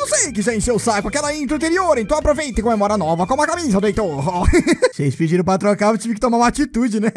Eu sei que isso é em seu saco, aquela intro anterior, então aproveita e comemora nova com uma camisa do Heitor. Vocês pediram pra trocar, eu tive que tomar uma atitude, né?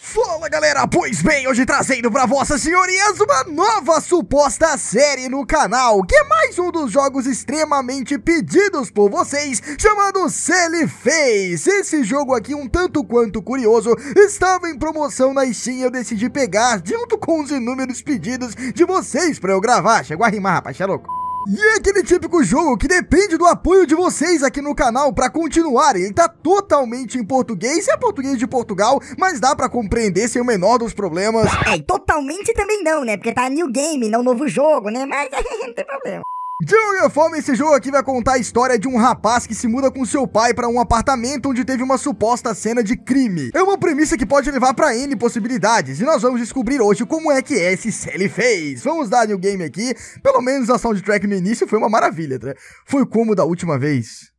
Fala galera, pois bem, hoje trazendo pra vossas senhorias uma nova suposta série no canal, que é mais um dos jogos extremamente pedidos por vocês, chamado Sally Face. Esse jogo aqui, um tanto quanto curioso, estava em promoção na Steam e eu decidi pegar, junto com os inúmeros pedidos de vocês pra eu gravar. Chegou a rimar, rapaz, é louco. E é aquele típico jogo que depende do apoio de vocês aqui no canal pra continuar. Ele tá totalmente em português, é português de Portugal, mas dá pra compreender sem o menor dos problemas. É, totalmente também não, né? Porque tá new game, não novo jogo, né? Mas não tem problema. De qualquer forma, esse jogo aqui vai contar a história de um rapaz que se muda com seu pai para um apartamento onde teve uma suposta cena de crime. É uma premissa que pode levar para N possibilidades, e nós vamos descobrir hoje como é que esse Sally fez. Vamos dar new game aqui, pelo menos a soundtrack no início foi uma maravilha, né? Foi como da última vez.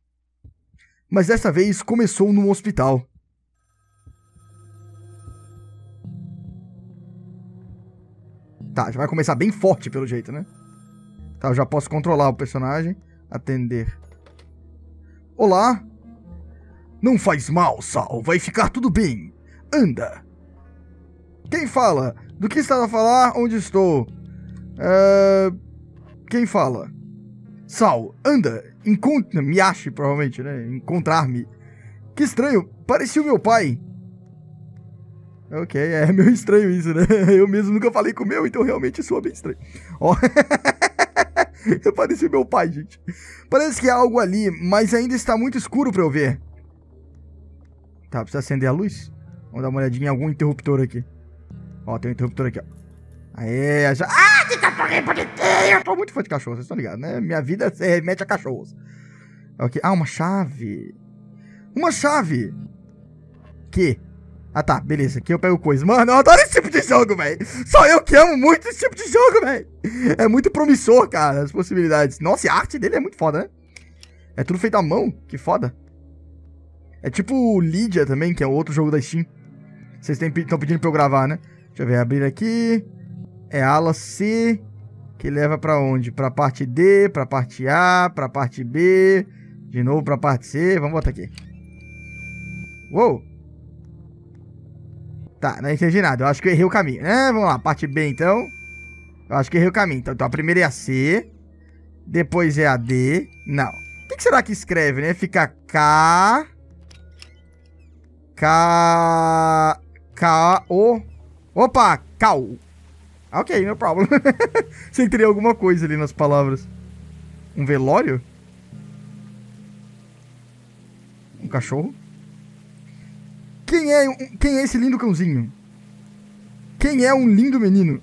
Mas dessa vez começou num hospital. Tá, já vai começar bem forte pelo jeito, né? Tá, eu já posso controlar o personagem. Atender. Olá. Não faz mal, Sal. Vai ficar tudo bem. Anda. Quem fala? Do que está a falar? Onde estou? Quem fala? Sal, anda. Me ache, provavelmente, né? Encontrar-me. Que estranho. Parecia o meu pai. Ok, é meio estranho isso, né? Eu mesmo nunca falei com o meu, então realmente soa bem estranho. Ó... Eu pareci meu pai, gente. Parece que há algo ali, mas ainda está muito escuro pra eu ver. Tá, precisa acender a luz. Vamos dar uma olhadinha em algum interruptor aqui. Ó, tem um interruptor aqui, ó. Aê, já... Ah, que cachorrinho bonitinho! Tô muito fã de cachorro, vocês estão ligados, né? Minha vida se remete a cachorros. Ok, ah, uma chave. Uma chave. Que... Ah, tá, beleza, aqui eu pego coisa. Mano, eu adoro esse tipo de jogo, velho. Só eu que amo muito esse tipo de jogo, velho. É muito promissor, cara, as possibilidades. Nossa, a arte dele é muito foda, né? É tudo feito à mão, que foda. É tipo Lídia também, que é outro jogo da Steam. Vocês estão pedindo pra eu gravar, né? Deixa eu ver, abrir aqui. É ala C, que leva pra onde? Pra parte D, pra parte A, pra parte B. De novo pra parte C, vamos botar aqui. Uou. Tá, não entendi nada, eu acho que eu errei o caminho, né? Vamos lá, parte B então. Eu acho que errei o caminho, então a primeira é a C. Depois é a D. Não, o que será que escreve, né? Fica K. K. K. O. Opa, Cal. Ok, no problem. Você teria alguma coisa ali nas palavras. Um velório? Um cachorro? Quem é esse lindo cãozinho? Quem é um lindo menino?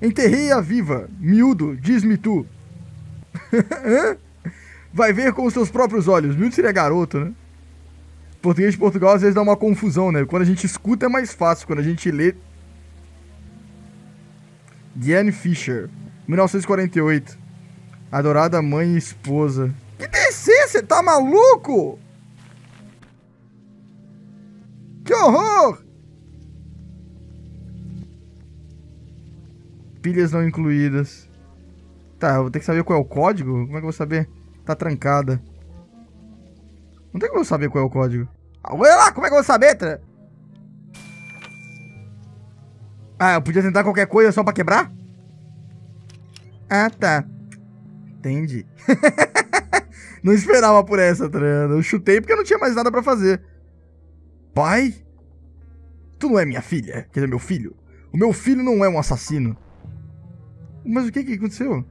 Enterrei-a viva, miúdo, diz-me tu. Vai ver com os seus próprios olhos. Miúdo seria garoto, né? Português de Portugal às vezes dá uma confusão, né? Quando a gente escuta é mais fácil, quando a gente lê... Diane Fisher, 1948. Adorada mãe e esposa. Que decência, tá maluco? Que horror! Pilhas não incluídas. Tá, eu vou ter que saber qual é o código? Como é que eu vou saber? Tá trancada. Não tem como eu saber qual é o código. Ah, olha lá, como é que eu vou saber? Ah, eu podia tentar qualquer coisa só pra quebrar? Ah, tá. Entendi. Não esperava por essa, treino. Eu chutei porque eu não tinha mais nada pra fazer. Pai? Tu não é minha filha. Quer dizer, meu filho. O meu filho não é um assassino. Mas o que aconteceu?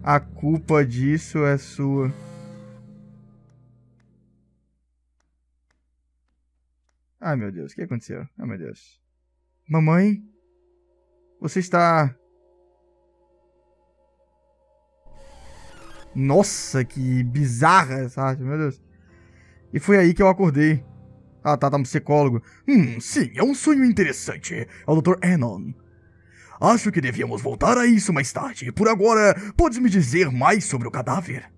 A culpa disso é sua. Ai, meu Deus. O que aconteceu? Ai, meu Deus. Mamãe? Você está... Nossa, que bizarra essa arte. Meu Deus. E foi aí que eu acordei. Ah, tá um psicólogo. Sim, é um sonho interessante. É o Dr. Anon. Acho que devíamos voltar a isso mais tarde. Por agora, podes me dizer mais sobre o cadáver?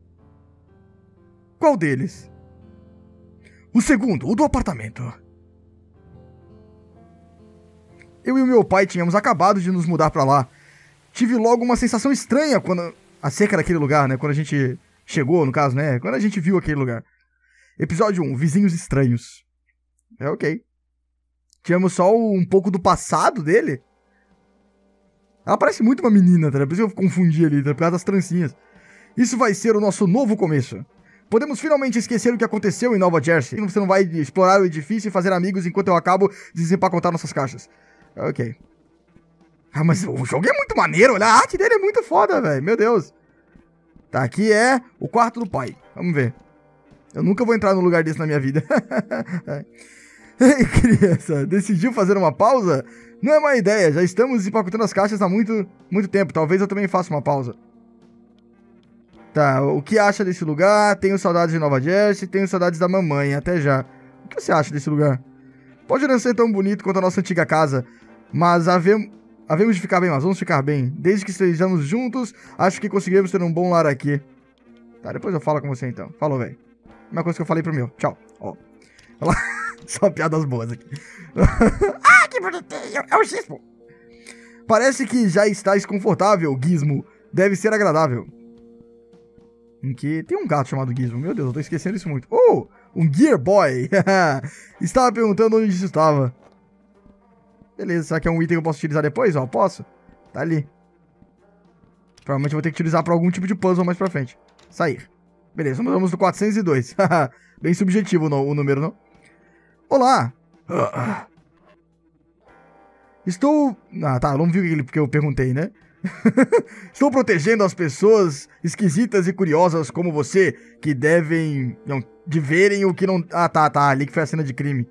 Qual deles? O segundo, o do apartamento. Eu e o meu pai tínhamos acabado de nos mudar pra lá. Tive logo uma sensação estranha quando... acerca daquele lugar, né? Quando a gente chegou, no caso, né? Quando a gente viu aquele lugar. Episódio 1, Vizinhos Estranhos. É ok. Tínhamos só um pouco do passado dele. Ela parece muito uma menina, tá? Por isso eu confundi ali, tá? Por causa das trancinhas. Isso vai ser o nosso novo começo. Podemos finalmente esquecer o que aconteceu em Nova Jersey. Você não vai explorar o edifício e fazer amigos enquanto eu acabo de desempacotar nossas caixas. Ok. Ah, mas o jogo é muito maneiro, olha. A arte dele é muito foda, velho. Meu Deus. Tá, aqui é o quarto do pai. Vamos ver. Eu nunca vou entrar num lugar desse na minha vida. Ei, criança, decidiu fazer uma pausa? Não é má ideia, já estamos desempacotando as caixas há muito tempo. Talvez eu também faça uma pausa. Tá, o que acha desse lugar? Tenho saudades de Nova Jersey, tenho saudades da mamãe, até já. O que você acha desse lugar? Pode não ser tão bonito quanto a nossa antiga casa, mas havemos de ficar bem, mas vamos ficar bem. Desde que estejamos juntos, acho que conseguiremos ter um bom lar aqui. Tá, depois eu falo com você então. Falou, velho. Mesma coisa que eu falei pro meu. Tchau. Ó. Olha lá. Só piadas boas aqui. Ah, que bonitinho! É um xismo! Parece que já está desconfortável, Gizmo. Deve ser agradável. Em que tem um gato chamado Gizmo. Meu Deus, eu tô esquecendo isso muito. Oh, um Gear Boy. Estava perguntando onde isso estava. Beleza, será que é um item que eu posso utilizar depois? Ó, posso? Tá ali. Provavelmente eu vou ter que utilizar pra algum tipo de puzzle mais pra frente. Sair. Beleza, vamos no 402. Bem subjetivo o número, não? Olá. Estou... Ah, tá, não viu o que eu perguntei, né? Estou protegendo as pessoas esquisitas e curiosas como você, que devem... Não, de verem o que não... Ah, tá, ali que foi a cena de crime.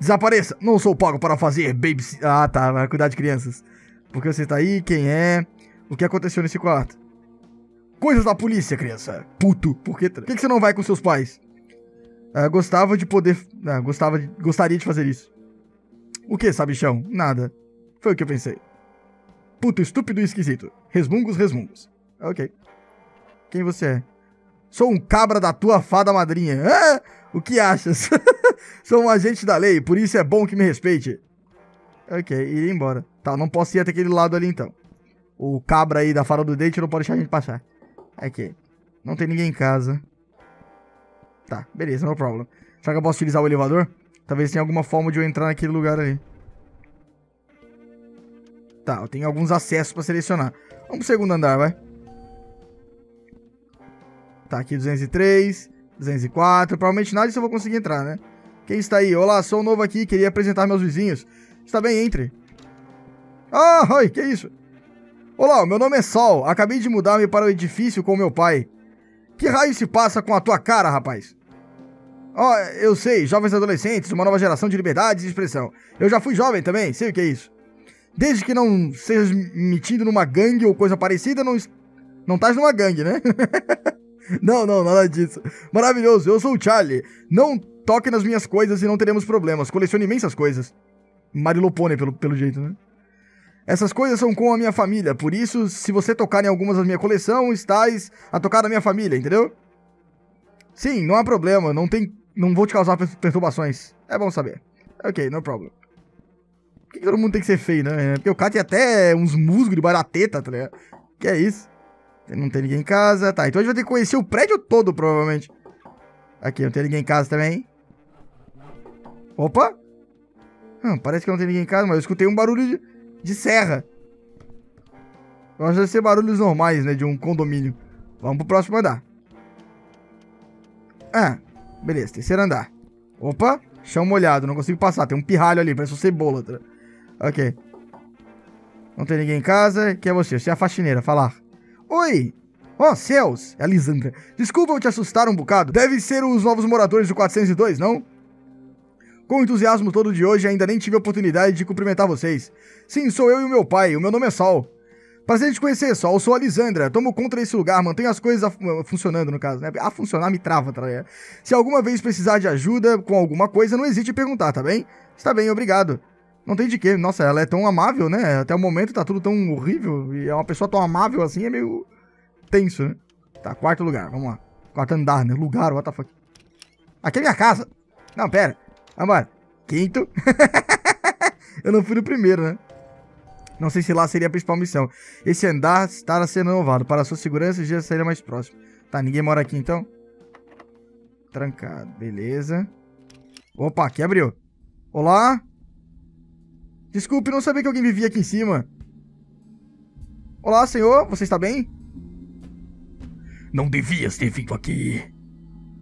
Desapareça, não sou pago para fazer baby... Ah, tá, vai cuidar de crianças. Por que você está aí? Quem é? O que aconteceu nesse quarto? Coisas da polícia, criança. Puto, por que... Por que você não vai com seus pais? Ah, gostava de poder... Ah, gostaria de fazer isso. O que, sabichão? Nada. Foi o que eu pensei. Puto, estúpido e esquisito. Resmungos. Ok. Quem você é? Sou um cabra da tua fada madrinha. Ah, o que achas? Sou um agente da lei, por isso é bom que me respeite. Ok, ir embora. Tá, não posso ir até aquele lado ali então. O cabra aí da fada do dente não pode deixar a gente passar. Ok. Não tem ninguém em casa. Tá, beleza, no problem. Será que eu posso utilizar o elevador? Talvez tenha alguma forma de eu entrar naquele lugar ali. Tá, eu tenho alguns acessos pra selecionar. Vamos pro segundo andar, vai. Tá, aqui 203, 204. Provavelmente nada disso eu vou conseguir entrar, né? Quem está aí? Olá, sou novo aqui, queria apresentar meus vizinhos. Está bem, entre. Ah, oi, que isso? Olá, meu nome é Sol. Acabei de mudar-me para o edifício com meu pai. Que raio se passa com a tua cara, rapaz? Ó, eu sei, jovens adolescentes, uma nova geração de liberdades e expressão. Eu já fui jovem também, sei o que é isso. Desde que não sejas metido numa gangue ou coisa parecida, não estás numa gangue, né? não, nada disso. Maravilhoso, eu sou o Charlie. Não toque nas minhas coisas e não teremos problemas. Coleciono imensas coisas. Marilopone, pelo jeito, né? Essas coisas são com a minha família, por isso, se você tocar em algumas da minha coleção, estás a tocar na minha família, entendeu? Sim, não há problema, não vou te causar perturbações. É bom saber. Ok, no problem. Por que todo mundo tem que ser feio, né? Porque o cara tem até uns musgos debaixo da teta, tá ligado? Que é isso? Não tem ninguém em casa. Tá, então a gente vai ter que conhecer o prédio todo, provavelmente. Aqui, não tem ninguém em casa também. Opa! Parece que não tem ninguém em casa, mas eu escutei um barulho de serra. Eu acho que deve ser barulhos normais, né? De um condomínio. Vamos pro próximo andar. Ah, beleza. Terceiro andar. Opa! Chão molhado. Não consigo passar. Tem um pirralho ali. Parece uma cebola. Ok. Não tem ninguém em casa. Quem é você? Você é a faxineira. Falar. Oi! Oh, céus! É a Lisandra. Desculpa eu te assustar um bocado. Deve ser os novos moradores do 402, não? Com o entusiasmo todo de hoje, ainda nem tive a oportunidade de cumprimentar vocês. Sim, sou eu e o meu pai. O meu nome é Sol. Prazer de conhecer, Sol. Sou a Lisandra. Tomo conta desse lugar. Mantenho as coisas funcionando, no caso, né? A funcionar me trava, tá? Se alguma vez precisar de ajuda com alguma coisa, não hesite em perguntar, tá bem? Está bem, obrigado. Não tem de quê. Nossa, ela é tão amável, né? Até o momento tá tudo tão horrível. E é uma pessoa tão amável assim, é meio tenso, né? Tá, quarto lugar. Vamos lá. Quarto andar, né? Lugar, what the fuck. Aqui é minha casa. Não, pera. Vambora. Quinto. Eu não fui no primeiro, né? Não sei se lá seria a principal missão. Esse andar estará sendo renovado. Para sua segurança, já seria mais próximo. Tá, ninguém mora aqui, então. Trancado, beleza. Opa, aqui abriu. Olá? Desculpe, não sabia que alguém vivia aqui em cima. Olá, senhor. Você está bem? Não devias ter vindo aqui.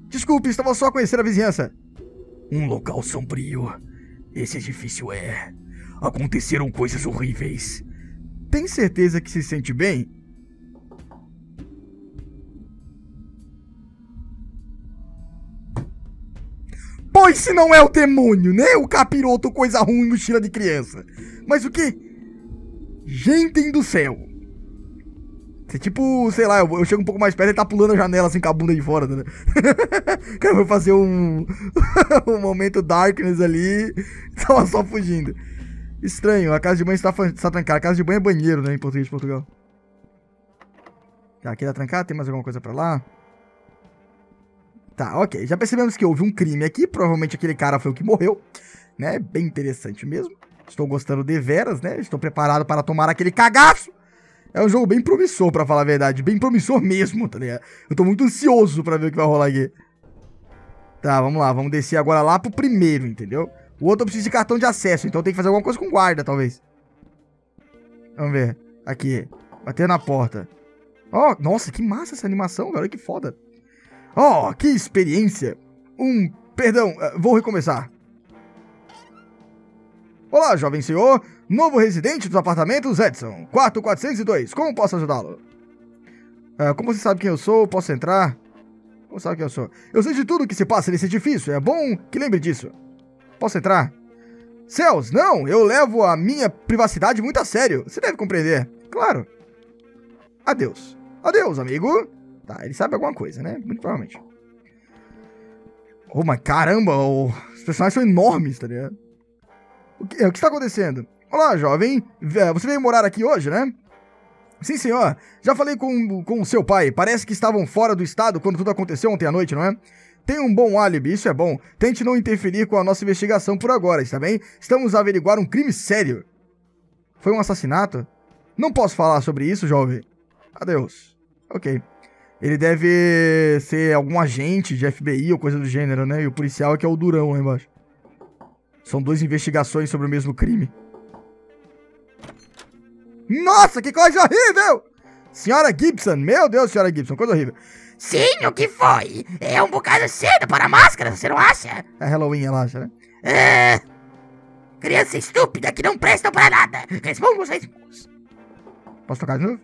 Desculpe, estava só a conhecer a vizinhança. Um local sombrio. Esse edifício é... Aconteceram coisas horríveis. Tem certeza que se sente bem? Pois se não é o demônio, né? O capiroto, coisa ruim, mochila de criança. Mas o que? Gente do céu. É tipo, sei lá, eu chego um pouco mais perto e tá pulando a janela assim com a bunda de fora, né? Cara, eu vou fazer um... um momento darkness ali. Tava só fugindo. Estranho, a casa de banho está trancada. A casa de banho é banheiro, né, em português de Portugal. Tá, aqui tá trancado, tem mais alguma coisa pra lá? Tá, ok. Já percebemos que houve um crime aqui. Provavelmente aquele cara foi o que morreu, né? Bem interessante mesmo. Estou gostando de veras, né? Estou preparado para tomar aquele cagaço. É um jogo bem promissor, pra falar a verdade. Bem promissor mesmo, tá ligado? Eu tô muito ansioso pra ver o que vai rolar aqui. Tá, vamos lá. Vamos descer agora lá pro primeiro, entendeu? O outro eu preciso de cartão de acesso, então tem que fazer alguma coisa com guarda, talvez. Vamos ver. Aqui. Bater na porta. Ó, nossa, que massa essa animação, velho. Que foda. Ó, que experiência. Perdão, vou recomeçar. Olá, jovem senhor. Novo residente dos apartamentos, Edson. Quarto 402. Como posso ajudá-lo? Como você sabe quem eu sou, posso entrar? Como sabe quem eu sou? Eu sei de tudo que se passa nesse edifício. É bom que lembre disso. Posso entrar? Céus, não! Eu levo a minha privacidade muito a sério. Você deve compreender. Claro. Adeus. Adeus, amigo. Tá, ele sabe alguma coisa, né? Muito provavelmente. Oh, mas caramba! Os personagens são enormes, tá ligado? O que está acontecendo? Olá, jovem. Você veio morar aqui hoje, né? Sim, senhor. Já falei com o seu pai. Parece que estavam fora do estado quando tudo aconteceu ontem à noite, não é? Tem um bom álibi, isso é bom. Tente não interferir com a nossa investigação por agora, está bem? Estamos a averiguar um crime sério. Foi um assassinato? Não posso falar sobre isso, jovem. Adeus. Ok. Ele deve ser algum agente de FBI ou coisa do gênero, né? E o policial é que é o durão lá embaixo. São duas investigações sobre o mesmo crime. Nossa, que coisa horrível! Senhora Gibson, meu Deus, senhora Gibson, coisa horrível. Sim, o que foi? É um bocado cedo para a máscara, você não acha? É Halloween, ela acha, né? É... Criança estúpida que não prestam para nada. Responda os resmungos. Posso tocar de novo?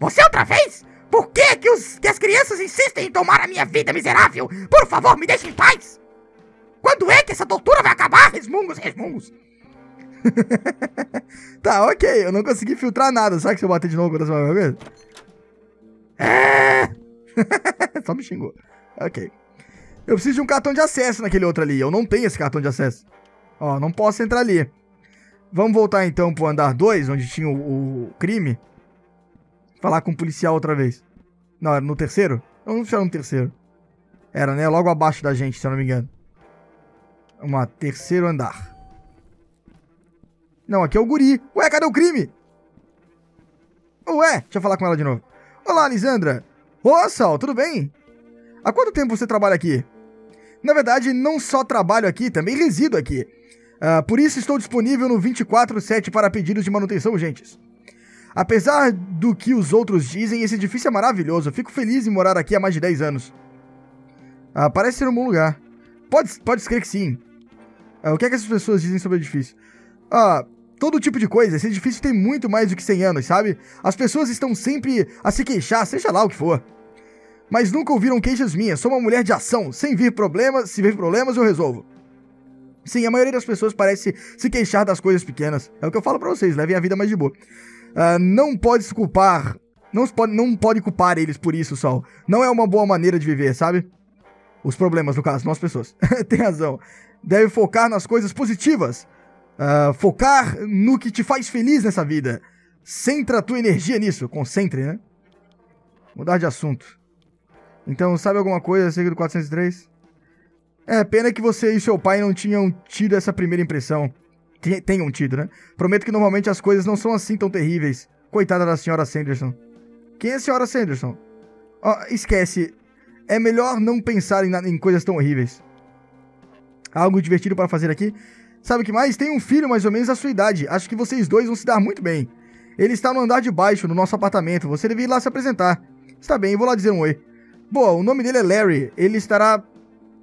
Você outra vez? Por que as crianças insistem em tomar a minha vida miserável? Por favor, me deixe em paz! Quando é que essa tortura vai acabar? Resmungos, resmungos. Tá, ok. Eu não consegui filtrar nada. Será que se eu bater de novo acontece uma coisa? É... Só me xingou. Ok. Eu preciso de um cartão de acesso naquele outro ali. Eu não tenho esse cartão de acesso. Ó, não posso entrar ali. Vamos voltar então pro andar 2, onde tinha o crime. Falar com o policial outra vez. Não, era no terceiro? Não era no terceiro. Era, né? Logo abaixo da gente, se eu não me engano. Vamos lá, terceiro andar. Não, aqui é o guri. Ué, cadê o crime? Ué, deixa eu falar com ela de novo. Olá, Lisandra. Olá, Sal, tudo bem? Há quanto tempo você trabalha aqui? Na verdade, não só trabalho aqui, também resido aqui. Por isso estou disponível no 24/7 para pedidos de manutenção urgentes. Apesar do que os outros dizem, esse edifício é maravilhoso. Eu fico feliz em morar aqui há mais de 10 anos. Parece ser um bom lugar. Pode crer que sim. O que é que essas pessoas dizem sobre o edifício? Todo tipo de coisa. Esse edifício tem muito mais do que 100 anos, sabe? As pessoas estão sempre a se queixar, seja lá o que for. Mas nunca ouviram queixas minhas. Sou uma mulher de ação. Se vir problemas, eu resolvo. Sim, a maioria das pessoas parece se queixar das coisas pequenas. É o que eu falo pra vocês. Levem a vida mais de boa. Não pode se culpar. Não pode culpar eles por isso, Sol. Não é uma boa maneira de viver, sabe? Os problemas, no caso, não as pessoas. Tem razão. Deve focar nas coisas positivas. Focar no que te faz feliz nessa vida. Centra a tua energia nisso. Concentre, né? Mudar de assunto. Então, sabe alguma coisa acerca do 403? É, pena que você e seu pai não tinham tido essa primeira impressão. Tenham tido, né? Prometo que normalmente as coisas não são assim tão terríveis. Coitada da senhora Sanderson. Quem é a senhora Sanderson? Oh, esquece. É melhor não pensar em coisas tão horríveis. Algo divertido para fazer aqui? Sabe o que mais? Tem um filho mais ou menos da sua idade. Acho que vocês dois vão se dar muito bem. Ele está no andar de baixo, no nosso apartamento. Você deve ir lá se apresentar. Está bem, eu vou lá dizer um oi. Boa, o nome dele é Larry. Ele estará...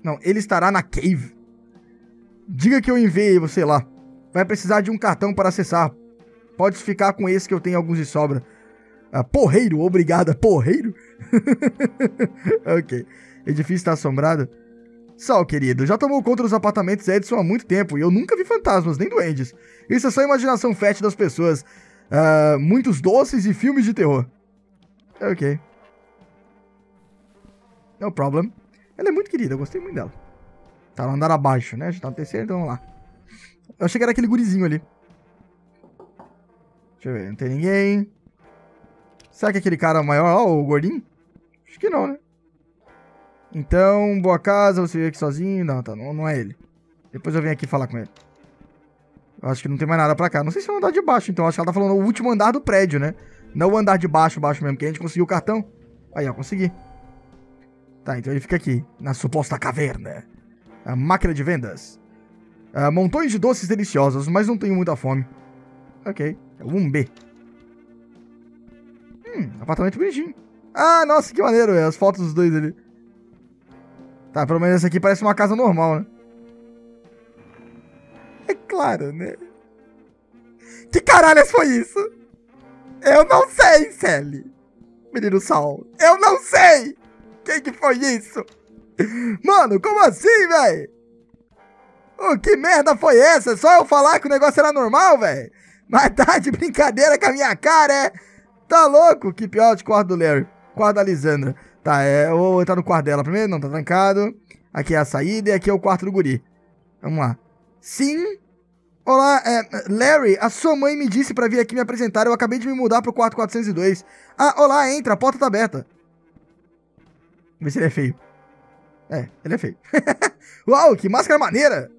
Não, ele estará na cave. Diga que eu enviei você lá. Vai precisar de um cartão para acessar. Pode ficar com esse que eu tenho alguns de sobra. Ah, porreiro, obrigada, porreiro. Ok. Edifício está assombrado. Sal, querido, já tomou conta dos apartamentos Edson há muito tempo e eu nunca vi fantasmas, nem duendes. Isso é só a imaginação fértil das pessoas. Muitos doces e filmes de terror. Ok. No problem. Ela é muito querida, eu gostei muito dela. Tá no andar abaixo, né? A gente tá no terceiro, então vamos lá. Eu achei que era aquele gurizinho ali. Deixa eu ver, não tem ninguém. Será que é aquele cara maior lá, o gordinho? Acho que não, né? Então, boa casa, você veio aqui sozinho. Não, tá, não é ele. Depois eu venho aqui falar com ele. Eu acho que não tem mais nada pra cá. Não sei se é o andar de baixo, então. Acho que ela tá falando o último andar do prédio, né? Não o andar de baixo, baixo mesmo, que a gente conseguiu o cartão. Aí, ó, consegui. Tá, então ele fica aqui, na suposta caverna. A máquina de vendas. Montões de doces deliciosos, mas não tenho muita fome. Ok, é o 1B. Apartamento bonitinho. Ah, nossa, que maneiro, véio, as fotos dos dois ali. Tá, pelo menos essa aqui parece uma casa normal, né? É claro, né? Que caralho foi isso? Eu não sei, Sally. Menino Sal, eu não sei. Que foi isso? Mano, como assim, velho? Oh, que merda foi essa? Só eu falar que o negócio era normal, velho? Mas tá de brincadeira com a minha cara, é? Tá louco? Que pior de quarto do Larry. Quarto da Lisandra. Tá, eu entrar no quarto dela primeiro. Não, tá trancado. Aqui é a saída e aqui é o quarto do guri. Vamos lá. Sim. Olá, Larry, a sua mãe me disse pra vir aqui me apresentar. Eu acabei de me mudar pro quarto 402. Ah, olá, entra. A porta tá aberta. Vamos ver se ele é feio. É, ele é feio. Uau, que máscara maneira!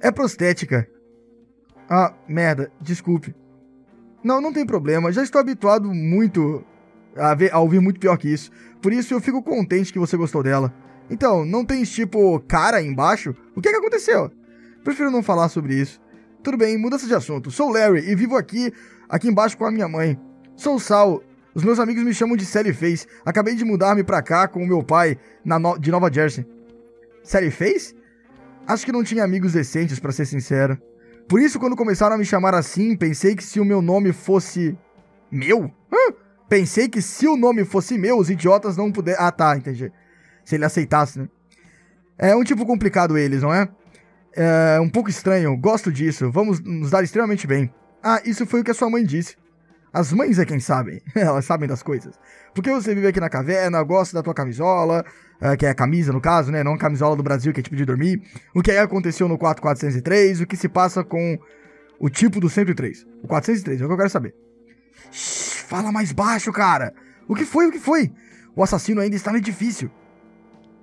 É prostética. Ah, merda, desculpe. Não, não tem problema, já estou habituado muito a ouvir muito pior que isso. Por isso eu fico contente que você gostou dela. Então, não tem tipo cara embaixo? O que é que aconteceu? Prefiro não falar sobre isso. Tudo bem, mudança de assunto. Sou Larry e vivo aqui embaixo com a minha mãe. Sou Sal, os meus amigos me chamam de Sally Face. Acabei de mudar-me pra cá com o meu pai de Nova Jersey. Sally Face? Acho que não tinha amigos decentes, pra ser sincero. Por isso, quando começaram a me chamar assim, pensei que se o meu nome fosse... Meu? Hã? Pensei que se o nome fosse meu, os idiotas não puder... Ah, tá, entendi. Se ele aceitasse, né? É um tipo complicado eles, não é? É um pouco estranho, gosto disso. Vamos nos dar extremamente bem. Ah, isso foi o que a sua mãe disse. As mães é quem sabem. Elas sabem das coisas. Porque você vive aqui na caverna, gosta da tua camisola, que é a camisa no caso, né? Não a camisola do Brasil, que é tipo de dormir. O que aí aconteceu no 4403, o que se passa com o tipo do 103. O 403, é o que eu quero saber. Shhh, fala mais baixo, cara. O que foi, o que foi? O assassino ainda está no edifício.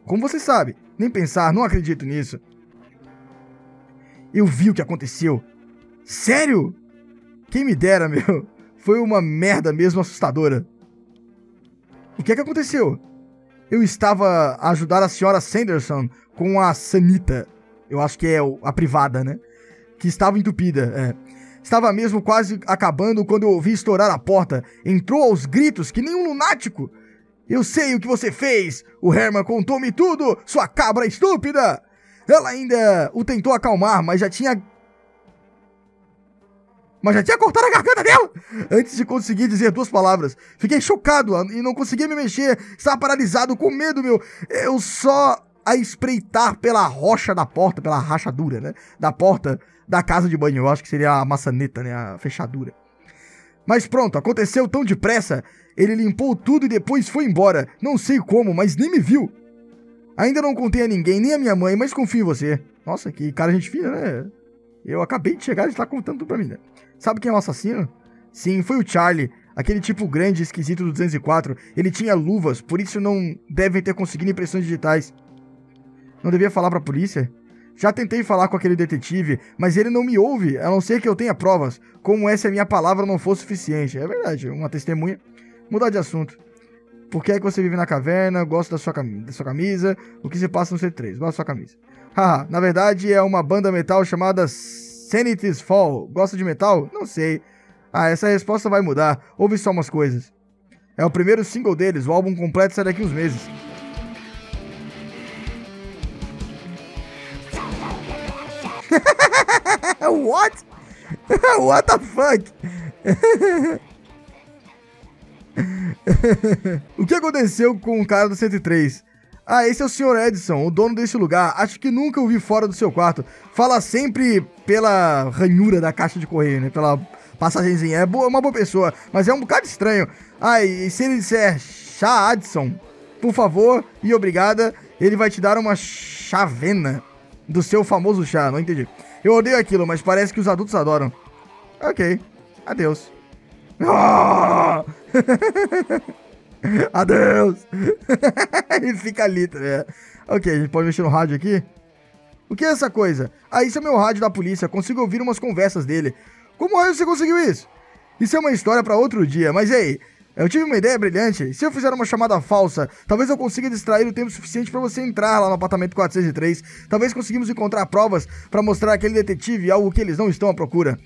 Como você sabe? Nem pensar, não acredito nisso. Eu vi o que aconteceu. Sério? Quem me dera, meu... Foi uma merda mesmo assustadora. O que é que aconteceu? Eu estava a ajudar a senhora Sanderson com a sanita. Eu acho que é a privada, né? Que estava entupida, é. Estava mesmo quase acabando quando eu ouvi estourar a porta. Entrou aos gritos que nem um lunático. Eu sei o que você fez. O Herman contou-me tudo, sua cabra estúpida. Ela ainda o tentou acalmar, mas já tinha cortado a garganta dela! Antes de conseguir dizer duas palavras. Fiquei chocado e não conseguia me mexer. Estava paralisado com medo, meu. Eu só a espreitar pela rocha da porta, pela rachadura, né? Da porta da casa de banho. Eu acho que seria a maçaneta, né? A fechadura. Mas pronto, aconteceu tão depressa. Ele limpou tudo e depois foi embora. Não sei como, mas nem me viu. Ainda não contei a ninguém, nem a minha mãe, mas confio em você. Nossa, que cara gente fina, né? Eu acabei de chegar e ele está contando tudo pra mim, né? Sabe quem é o assassino? Sim, foi o Charlie. Aquele tipo grande e esquisito do 204, ele tinha luvas, por isso não devem ter conseguido impressões digitais. Não devia falar pra polícia? Já tentei falar com aquele detetive, mas ele não me ouve, a não ser que eu tenha provas. Como essa minha palavra não for suficiente. É verdade, uma testemunha. Mudar de assunto. Por que é que você vive na caverna? Gosto da sua camisa. O que se passa no C3? Gosto da sua camisa. Haha, na verdade é uma banda metal chamada Sanity's Fall. Gosta de metal? Não sei. Ah, essa resposta vai mudar. Ouve só umas coisas. É o primeiro single deles. O álbum completo sai daqui uns meses. What? What the fuck? O que aconteceu com o cara do 103? Ah, esse é o Sr. Edson, o dono desse lugar. Acho que nunca o vi fora do seu quarto. Fala sempre pela ranhura da caixa de correio, né? Pela passagenzinha. É uma boa pessoa, mas é um bocado estranho. Ah, e se ele disser chá, Edson, por favor e obrigada, ele vai te dar uma chavena do seu famoso chá. Não entendi. Eu odeio aquilo, mas parece que os adultos adoram. Ok. Adeus. Oh! Adeus! Ele fica ali, tá vendo? Ok, a gente pode mexer no rádio aqui? O que é essa coisa? Ah, isso é meu rádio da polícia. Consigo ouvir umas conversas dele. Como você conseguiu isso? Isso é uma história pra outro dia, mas ei, eu tive uma ideia brilhante. Se eu fizer uma chamada falsa, talvez eu consiga distrair o tempo suficiente pra você entrar lá no apartamento 403. Talvez conseguimos encontrar provas pra mostrar àquele detetive algo que eles não estão à procura.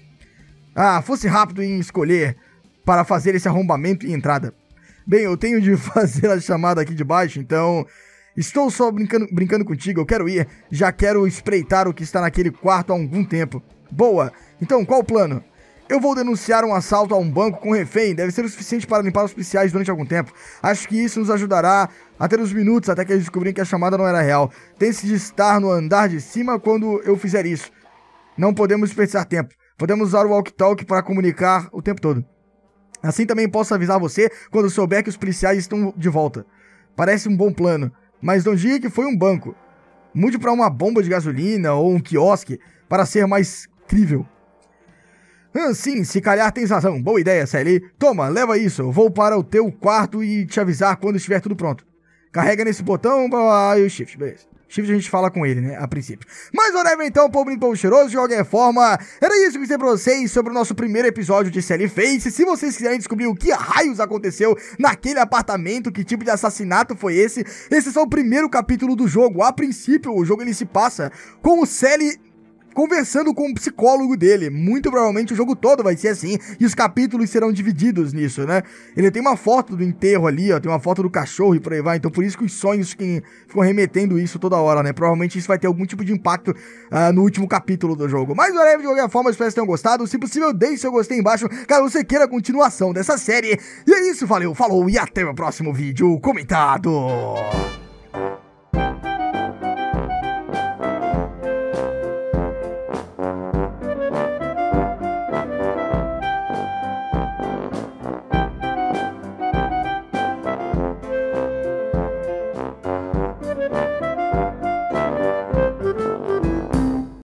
Ah, fosse rápido em escolher para fazer esse arrombamento e entrada. Bem, eu tenho de fazer a chamada aqui de baixo, então... Estou só brincando contigo, eu quero ir. Já quero espreitar o que está naquele quarto há algum tempo. Boa! Então, qual o plano? Eu vou denunciar um assalto a um banco com refém. Deve ser o suficiente para limpar os policiais durante algum tempo. Acho que isso nos ajudará a ter uns minutos até que eles descobrirem que a chamada não era real. Tente de estar no andar de cima quando eu fizer isso. Não podemos desperdiçar tempo. Podemos usar o walkie-talkie para comunicar o tempo todo. Assim também posso avisar você quando souber que os policiais estão de volta. Parece um bom plano, mas não diga que foi um banco. Mude para uma bomba de gasolina ou um quiosque para ser mais crível. Ah, sim, se calhar tens razão. Boa ideia, Sally. Toma, leva isso. Vou para o teu quarto e te avisar quando estiver tudo pronto. Carrega nesse botão e o shift, beleza. Shift a gente fala com ele, né, a princípio. Mas whatever, então, povo limpo, povo cheiroso, de qualquer forma, era isso que eu quis dizer pra vocês sobre o nosso primeiro episódio de Sally Face. Se vocês quiserem descobrir o que raios aconteceu naquele apartamento, que tipo de assassinato foi esse é só o primeiro capítulo do jogo. A princípio, o jogo ele se passa com o Sally conversando com o psicólogo dele. Muito provavelmente o jogo todo vai ser assim, e os capítulos serão divididos nisso, né? Ele tem uma foto do enterro ali, ó, tem uma foto do cachorro e por aí vai. Então por isso que os sonhos que ficam remetendo isso toda hora, né? Provavelmente isso vai ter algum tipo de impacto no último capítulo do jogo. Mas olha, de qualquer forma, espero que tenham gostado. Se possível, deixe seu gostei embaixo, caso você queira a continuação dessa série. E é isso, valeu, falou e até o próximo vídeo comentado.